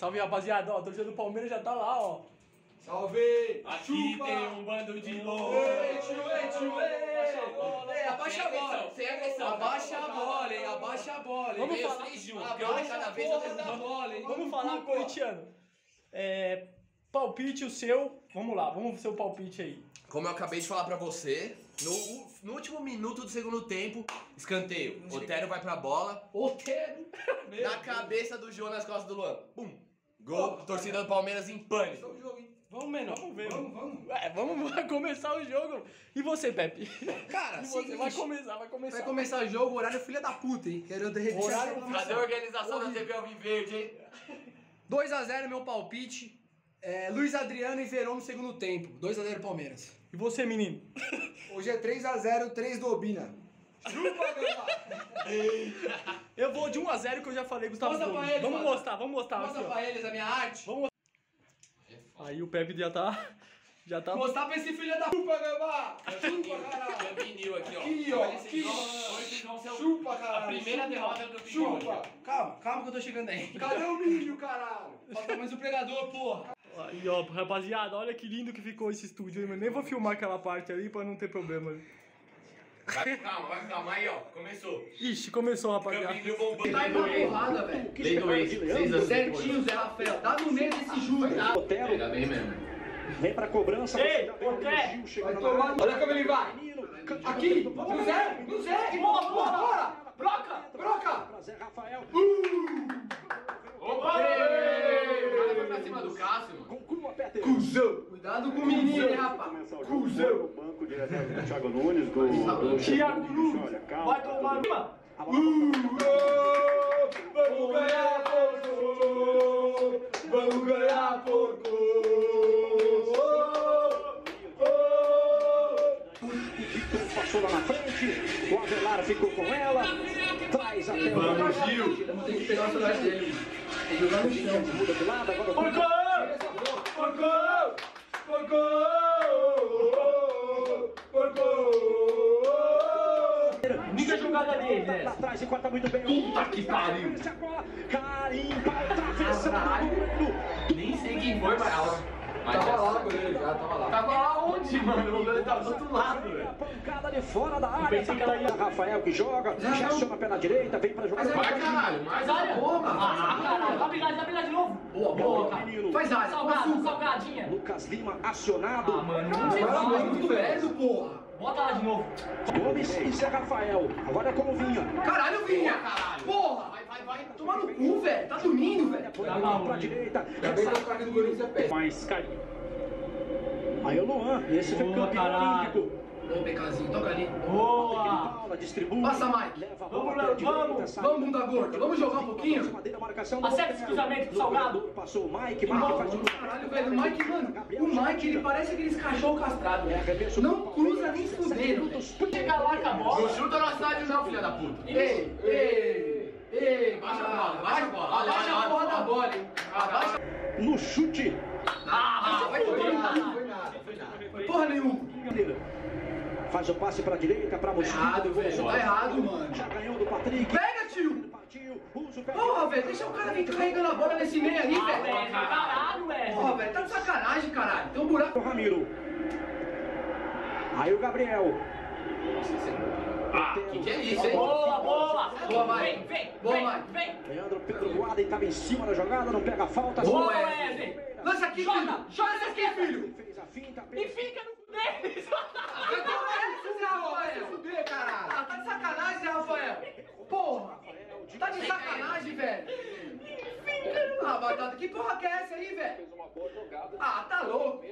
Salve, rapaziada. Ó, a torcida do Palmeiras já tá lá, ó. Salve! Aqui chupa. Tem um bando de louco. Abaixa a bola, sem agressão. Abaixa a bola, hein? Abaixa a bola. Vamos falar. Abaixa a porra da bola, hein? Vamos falar, corintiano. É, palpite o seu. Vamos lá, vamos pro seu palpite aí. Como eu acabei de falar pra você, no último minuto do segundo tempo, escanteio. Otero vai pra bola. Otero! Na cabeça do Jonas Costa do Luan. Bum! Gol, torcida do Palmeiras em pânico. Vamos, menor. Vamos ver. Vamos. É, vamos começar o jogo. E você, Pepe? Cara, você vai começar. Vai começar o jogo, horário filha da puta, hein? Quero derreter. Cadê a organização da TV Alviverde, hein? 2 a 0 meu palpite. É, Luiz Adriano e Verdão no segundo tempo. 2 a 0 Palmeiras. E você, menino? Hoje é 3 a 0, 3 do Obina. Chupa, galera! Eu vou de 1 a 0 que eu já falei, Gustavo. Mostra pra eles, vamos mostrar. Mostra aqui, pra eles a minha arte. Vamos... Aí o Pepe já tá... Mostrar pra esse filho da... Chupa, gambá! Chupa, caralho! Eu vinil aqui, ó. Aqui, ó. Aqui. Chupa, caralho. A primeira derrota do vinil. Chupa. Calma que eu tô chegando aí. Cadê o milho, caralho? Falta mais um pregador, porra. Aí, ó, rapaziada, olha que lindo que ficou esse estúdio. Eu nem vou filmar aquela parte ali pra não ter problema. Vai calma, aí, ó, começou. Ixi, começou, rapaziada. Sai pra porrada, velho. Lei do ex, certinho, Zé Rafael. Dá no meio desse Júlio, tá? Otero. Pega bem mesmo. Vem pra cobrança. Ei, Otero. Olha como ele vai. Aqui, no Zé, bora. Broca. Zé Rafael. Opa! O cara foi pra cima do Cássio, mano. Cusão! Cuidado com o menino, hein, rapaz! Cusão! Banco direto do Thiago Nunes, gol. Thiago Nunes! Vai tomar! Vamos ganhar por gol! Vamos ganhar por gol! Passou lá na frente, o Avelar ficou com ela, traz a tela. Vamos, Gil! Vamos ter que pegar o celular dele. Jogar no chão, muda de lado, agora por gol! Por gol! Liga a jogada dele, né? Tá atrás e corta muito bem. Puta que pariu! Carimba, atravessa o Nem sei quem foi, mas tava lá com ele já, tava lá. Tava lá onde, mano? Ele tava do outro lado, velho. Pancada de fora da área. Rafael que joga, já chama pela direita, vem pra jogar. Vai, caralho, mais área. Ah, caralho, vai brigar de novo. Boa, menino. Faz área, salgadinha. Lucas Lima acionado. Ah, mano, não sei lá, mas muito velho, porra. Bota lá de novo. Gomes e Zé Rafael. Agora é como Vinha. Caralho, Vinha, caralho. Porra. Vai. Toma no cu, velho. Tá dormindo, velho. Tá mal pra direita. Mais carinho. Aí é o Luan. Esse foi campeão olímpico. Ô, Becazinho, toca ali. Boa. Passa, Mike. Vamos, bunda gorda. Vamos jogar um pouquinho. Acerta esse cruzamento do Salgado. Passou o Mike. Caralho, velho. O Mike, mano. O Mike, ele parece aqueles cachorro castrado. Não cruza nem fudendo. Chega lá com a bola. Não chuta na cidade, não, filha da puta. Ei, baixa a bola. Abaixa a porra da bola, hein. Abaixa. No chute. Não foi nada. Porra nenhuma. Faz o passe pra direita, pra você. Tá errado, mano. Já ganhou do Patrick. Pega, tio. Porra, velho, deixa o cara vir carregando a bola nesse meio aí, velho. Caralho, velho. Porra, velho, tá de sacanagem, caralho. Tem um buraco. O Ramiro. Aí o Gabriel. Nossa, esse é... que é isso, hein? Boa! Vem! Leandro, Pedro guarda e tava em cima da jogada, não pega a falta. Boa, Eze! Lança aqui, joga aqui, filho! Fez a finta, e fica no cu deles! Vai tomar essa, Zé Rafael! Caralho! Tá de sacanagem, Zé Rafael! Porra! Tá de sacanagem, velho! Ah, batata, que porra que é essa aí, velho? Ah, tá louco!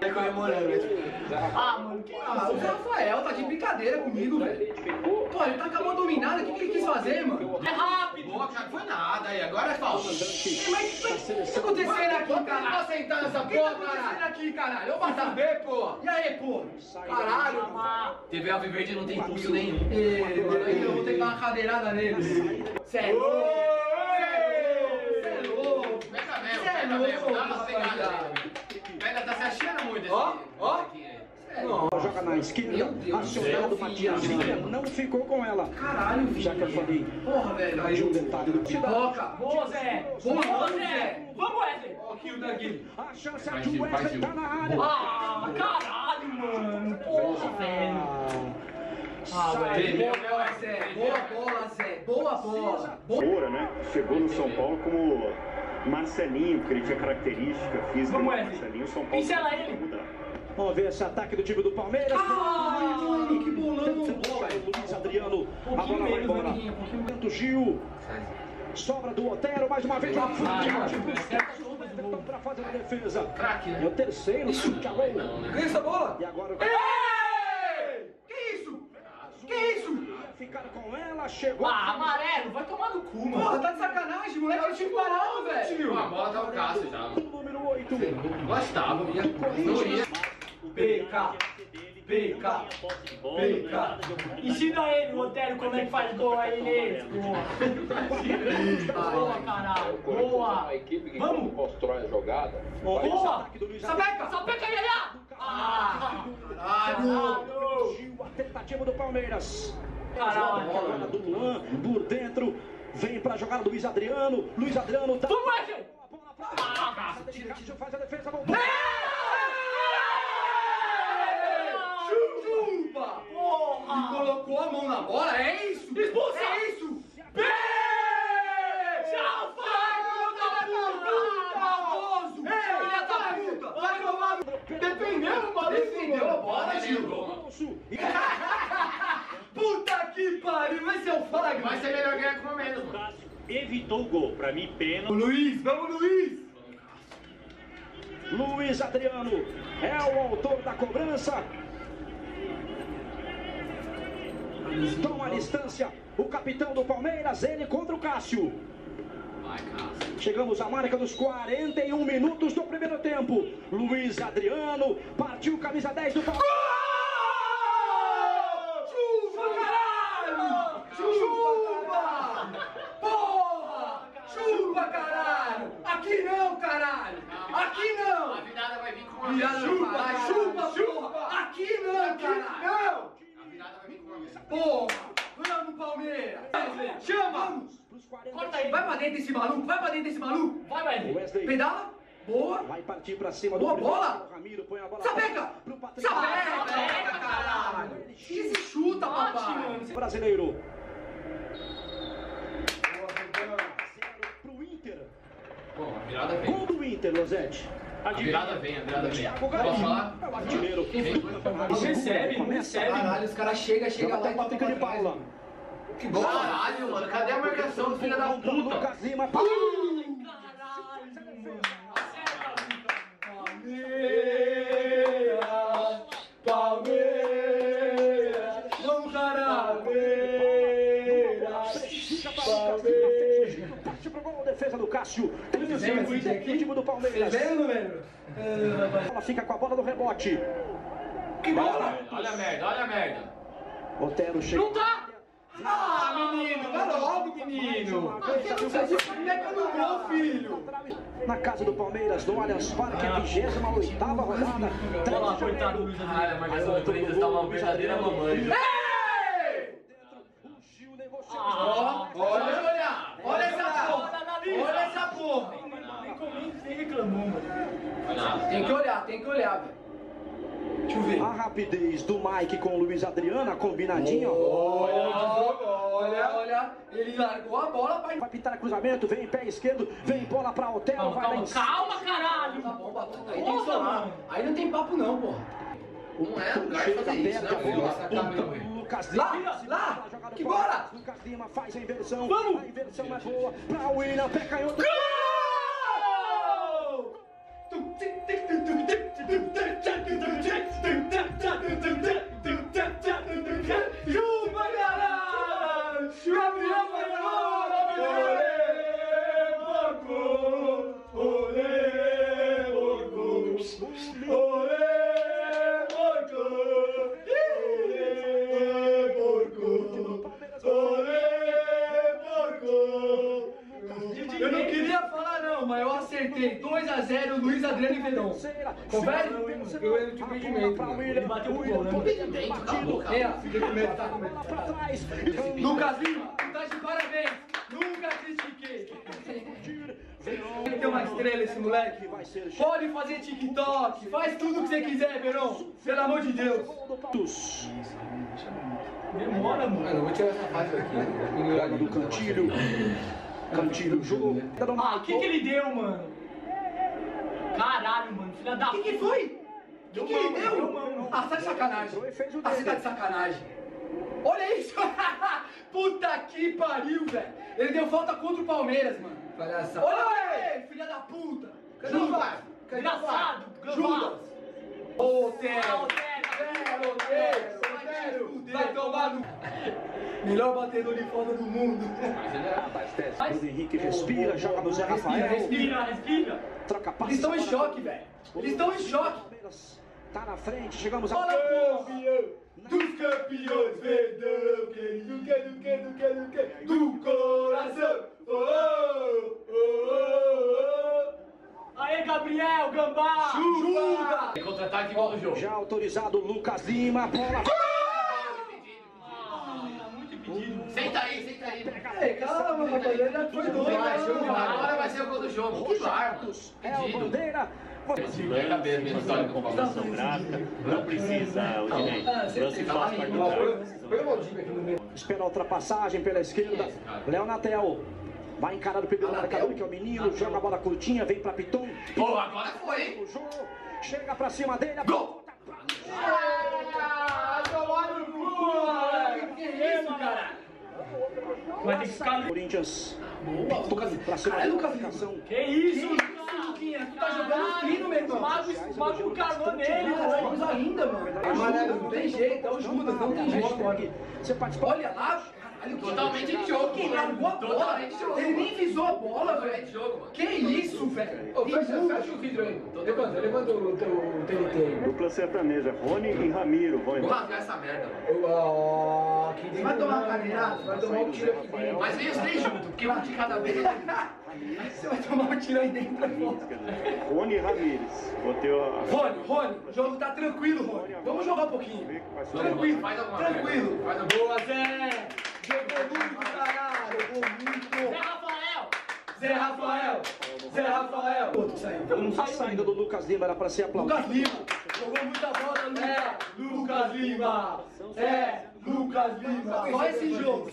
Tá comemorando. Ah, mano, que isso? O Zé Rafael tá de brincadeira comigo, velho. Pô, ele tá com a mão dominada, o que ele quis fazer, mano? É rápido! Boa, já foi nada aí, agora é falta. Mas o que tá acontecendo aqui, cara? Tá sentando essa porra, caralho? O que tá acontecendo aqui, caralho? Eu vou saber, pô! E aí, pô? Caralho! TV Alviverde não tem pulso nenhum. Eu vou ter que dar uma cadeirada nele. Sério? Você é louco, rapaziada. Ainda tá se achando muito. Ó, Joga na esquerda, acionado Matias Vinha, não ficou com ela. Caralho, Vinha. Já que eu falei, porra, velho, aí o detalhe do tiro. Boa, Zé! Boa, Zé! Vamos, Eze! Ó, o kill daqui. A chance é de Eze tá na área. Ah, caralho, mano! Porra, velho! Ah, velho. Boa, Zé! Boa bola, Zé! Boa bola! Boa, né? Chegou no São Paulo como Marcelinho, que ele tinha característica física do Marcelinho. São Paulo pincela ele! Vamos ver esse ataque do time do Palmeiras. Ah, que bolão! Luiz Adriano, a bola vai embora. Gil, sobra do Otero, mais uma vez. Para fazer a defesa. É o terceiro, chute a gol. Ganha essa bola! E agora Que isso? Ficaram com ela, chegou. Ah, amarelo, vai tomar no cu, mano. Porra, tá de sacanagem, moleque. Eu tinha que parar, velho. A bola tá o Cássio já. Número 8. Gostava, minha. PK. Ensina ele, o Otero, como é que faz gol aí nele. Boa, caralho. Boa. Vamos. Constrói a jogada. Boa. Sapeca aí, olha. Ah, caralho. Gil, a tentativa do Palmeiras. Caralho. Jogada do Luan, por dentro. Vem pra jogada do Luiz Adriano. Luiz Adriano tá... Vamos, Eze! Ah, Cássio faz a defesa, voltou. Chupa! Porra! E colocou a mão na bola, é isso? Expulsa! É isso! P! Tchau, pai! Puta! Filha da puta! Vai tomar! Defendeu, mano! Defendeu a bola, Gil! Puta que pariu! Vai ser o flag! Vai ser melhor ganhar com menos, mano! Cássio evitou o gol, pra mim pênalti. Luiz, vamos, Luiz! Luiz Adriano é o autor da cobrança. Toma a distância o capitão do Palmeiras, ele contra o Cássio. Chegamos à marca dos 41 minutos do primeiro tempo. Luiz Adriano partiu, camisa 10 do Palmeiras. Chuva, caralho! Chuva! Porra! Chuva, caralho! Aqui não, caralho! Aqui não! A virada vai vir com uma chuva! Aqui não, caralho! Porra! Vamos, Palmeiras! Chama! Corta aí! Vai pra dentro desse maluco! Vai, velho! Pedala! Boa! Vai partir pra cima do... Boa bola! Ramiro põe a bola... Sapeca! Sapeca, caralho! Que se chuta, papai! Brasileiro! Pro Inter! Porra, virada vem! Gol do Inter, Lozete! A virada vem. Posso falar? É o artilheiro. Recebe. Caralho, os caras chegam lá e tá tocando de pau lá. Que gol. Caralho, mano. Cadê a marcação do filho da puta? Lucas Lima. Caralho. Palmeiras. Vamos, caralho. Parte pro gol, defesa do Cássio. O time do Palmeiras. Ela fica com a bola do rebote. Que bola! Olha a merda. Otero chega. Não tá! Ah, menino! Vai logo, menino! Filho! Na casa do Palmeiras, do Allianz Parque, a 28ª rodada. Olha lá, coitado do Luiz Adriano. Mas o Corinthians tá uma verdadeira mamãe. O Gil negociou. Olha essa porra! Olha essa porra! Nem reclamou, mano. Tem que olhar, velho. Deixa eu ver. A rapidez do Mike com o Luiz Adriano, combinadinha, ó. Olha, ele largou a bola, vai pintar cruzamento, vem pé esquerdo, vem bola pra Otero, calma, caralho! Tá bom, batata, aí tem que tomar. Aí não tem papo não, porra. Não é lugar de fazer isso, né? Lucas Lima, lá! Que bola! Lucas Lima faz a inversão, a inversão é boa pra Obina, pé canhoto. Chupa, galera! Gabriel vai lá! Olê, porco! Eu não queria falar, não! Não, mas eu acertei. 2 a 0, Luiz Adriano e Verdão. Ô, velho, eu erro de impedimento. Ele bateu o gol, né? Impedimento, tá bom, cara. É, fiquei com medo, tá com medo. Lucas Lima, tu tá de parabéns. Nunca critiquei. Tem que ter uma estrela esse moleque. Pode fazer TikTok. Faz tudo o que você quiser, Verão. Pelo amor de Deus. Demora, mano. Eu vou tirar essa faixa aqui. Né? Do cantilho. Cantilho, jogo. Ah, o que que ele deu, mano? Caralho, mano. Filha da puta. O que que foi? O que ele deu? Ah, tá de sacanagem. Ah, você tá de sacanagem. Olha isso. Puta que pariu, velho. Ele deu falta contra o Palmeiras, mano. Palhaçada. Olha ele, filha da puta. Judas. Engraçado. Judas. Otero. Otero. Vai tomar no... Melhor batedor de foda do mundo. Mas Henrique respira, joga no Zé Rafael. Respira, respira. Troca passe. Eles estão em choque, velho. Eles estão em choque. Tá na frente, chegamos a... Fala, campeão! Dos campeões, Verdão, que do coração. Oh, oh, oh, oh. Aê, Gabriel, gambá! Chupa! Tem contra-ataque e volta o jogo. Já autorizado o Lucas Lima, bola... Senta aí, senta aí. É, calma, rapaziada, foi doido. Agora vai ser o gol do jogo. Que largos. É o bandeira. Não precisa, lance fácil para contar. Espera a ultrapassagem pela esquerda. Leonardo Tel. Vai encarar o primeiro marcador, que é o menino. Joga a bola curtinha, vem para Piton. Boa, agora foi, hein? Chega para cima dele. Gol! Que é isso, cara? Vai ter que ficar no Corinthians. Boa, Lucas. Caralho, Lucas. Que isso, Luquinha? Tu tá jogando fim no meio. Mago o carro nele, mano. Ainda, mano. Amarelo, não tem jeito. É o Judas, não tem jeito. Você participou. Olha lá, caralho. Totalmente de jogo. Quem largou a bola? Ele nem visou a bola, velho. Que isso, velho? Fecha o vidro aí. Levanta o TNT. Dupla sertaneja. Rony e Ramiro vão entrar. Vou largar essa merda, velho. Você vai tomar uma cadeirada, vai tomar um tiro aqui dentro. Mas vem os três juntos, porque um de cada vez. Você vai tomar um tiro aí dentro pra fora. Rony Ramires. Rony, o jogo tá tranquilo, Rony. Vamos jogar um pouquinho. Tranquilo, tranquilo. Boa, Zé! Jogou muito, caralho. Jogou muito. Zé Rafael. Outro saiu. A saída do Lucas Lima era pra ser aplaudido. Lucas Lima. Jogou muita bola, né? Lucas Lima.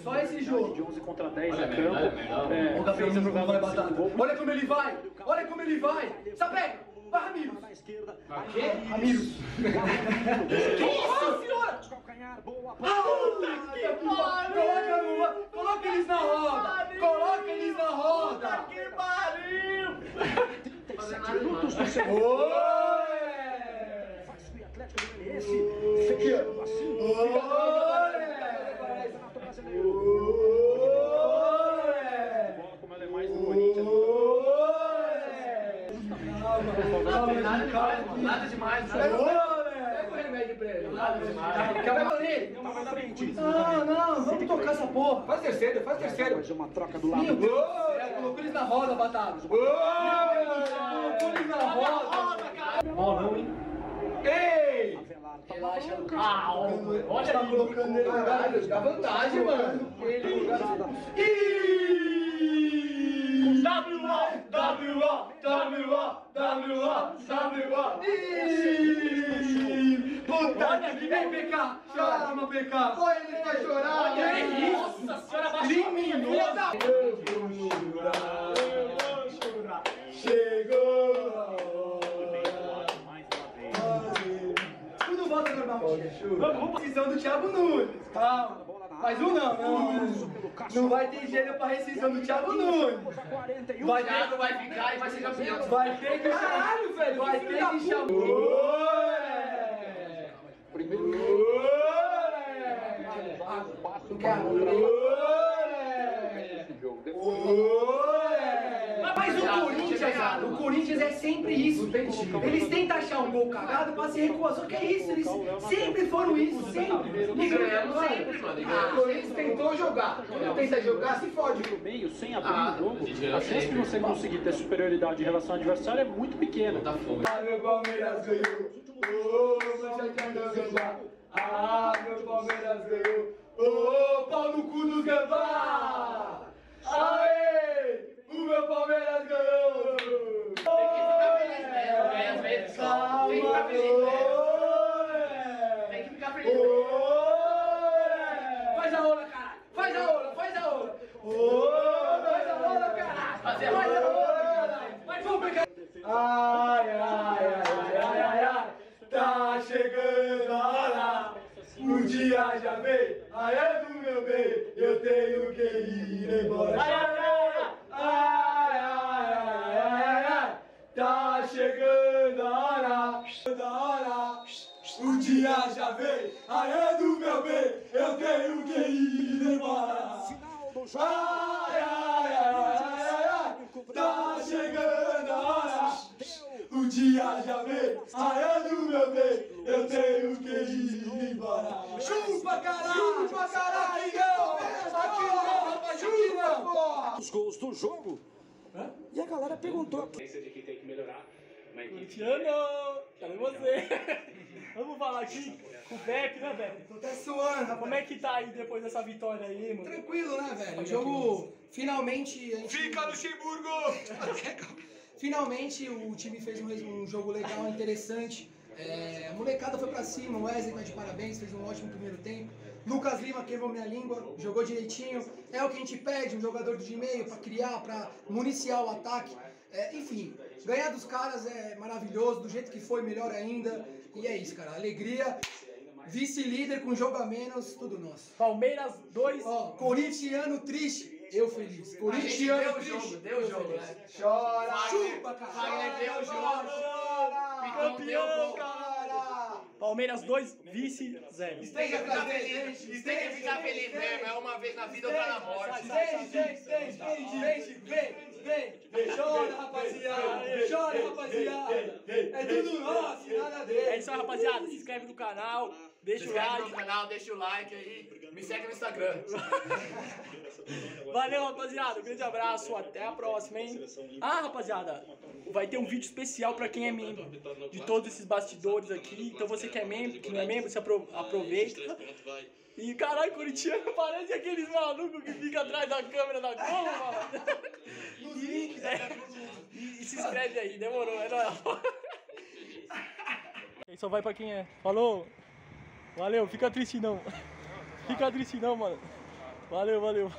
Só esse jogo. De 11 contra 10 no campo. Olha como ele vai. Sapeca. Vai, Ramiro. Ramiro. Que isso, senhora? Puta que pariu. Coloca eles na roda. Puta que pariu. 37 minutos do segundo. Nada demais, pega o remédio pra ele. Nada demais. Não, vamos tocar essa porra. Faz terceiro. Vai fazer uma troca do lado. Colocou eles na roda, Batata. Colocou eles na roda, cara. Ó, não, hein? Ei! Relaxa, Lucas. Olha, tá colocando ele. Caralho, dá vantagem, mano. Ih! WO! Ih! Puta que pariu! Ei, PK! Chora, meu PK! Olha, ele vai chorar! Olha isso! Nossa senhora, vai chorar! Eu vou chorar! Chegou! Tudo volta normal. Vamos precisando do Thiago Nunes. Calma. Mas um não vai ter jeito pra rescisão do Thiago Nunes. O Thiago vai ficar e vai ser campeão. Vai ter que chamar. Caralho, velho. Vai ter que chamar. Primeiro. Passo. Esse jogo. Depois. Mas o Corinthians é sempre isso. Eles tentam achar um gol cagado pra se recuar. Que é isso, eles sempre foram isso, sempre. E ganhamos sempre, mano. O Corinthians tentou jogar. Quando tenta jogar, se fode. No meio, sem abrir o jogo, a chance de você conseguir ter superioridade em relação ao adversário é muito pequena. Ah, meu Palmeiras ganhou. Ah, meu Palmeiras ganhou. Ô, pau no cu dos gambá! Aê! O meu Palmeiras ganhou! Tem que ficar feliz mesmo, ganha às vezes só. Tem que ficar feliz mesmo. Tem que ficar feliz mesmo. Faz a ola, caralho! Faz a ola, faz a ola! Faz a ola, caralho! Faz a ola, caralho! Mas vamos pegar! Ai, ai, ai, ai, ai, ai! Tá chegando a hora! Um dia já veio, aê do meu bem, eu tenho que ir embora. Ai, ai, ai, ai, ai, ai, tá chegando a hora. Um dia já veio, aê do meu bem, eu tenho que ir embora. Ai, ai, ai, ai, tá chegando a hora. Um dia já veio, aê do meu bem, eu tenho que ir embora. Chupa caralho, não! Aqui não, porra! Os gols do jogo, hã? E a galera perguntou. A ciência de que tem que melhorar, mas... Luciano, cadê você? Vamos falar aqui com o Beck, né, Beck? Tô até suando, rapaz. Como é que tá aí depois dessa vitória aí, mano? Tranquilo, né, velho? O jogo, finalmente... A gente... Fica Luxemburgo! Finalmente o time fez um jogo legal, interessante. É, a molecada foi pra cima, o Eze tá de parabéns, fez um ótimo primeiro tempo. Lucas Lima queimou minha língua, jogou direitinho. É o que a gente pede, um jogador de meio pra criar, pra municiar o ataque. É, enfim, ganhar dos caras é maravilhoso, do jeito que foi, melhor ainda. E é isso, cara, alegria. Vice-líder com jogo a menos, tudo nosso. Palmeiras 2. Ó, corintiano triste. Eu feliz. Corinthians deu o jogo, né? Chora, chupa, caralho. Deu o jogo. Campeão, cara. Palmeiras 2, vice 0. Esteja feliz. Esteja ficar feliz mesmo. É uma vez na vida, outra na morte. Vem. Chora, rapaziada. É tudo nosso, nada dele. É isso aí, rapaziada. Se inscreve no canal. Deixa o like no canal, deixa o like aí. Me segue no Instagram. Valeu, rapaziada. Um grande abraço. Até a próxima, hein? Ah, rapaziada, vai ter um vídeo especial pra quem é membro de todos esses bastidores aqui. Então você que é membro, que não é membro, você aproveita. E caralho, corintiano parece aqueles malucos que ficam atrás da câmera da Globo, mano. E se inscreve aí. Demorou, é nóis. Aí só vai pra quem é. Falou! Valeu, fica triste não. Fica triste não, mano. Valeu.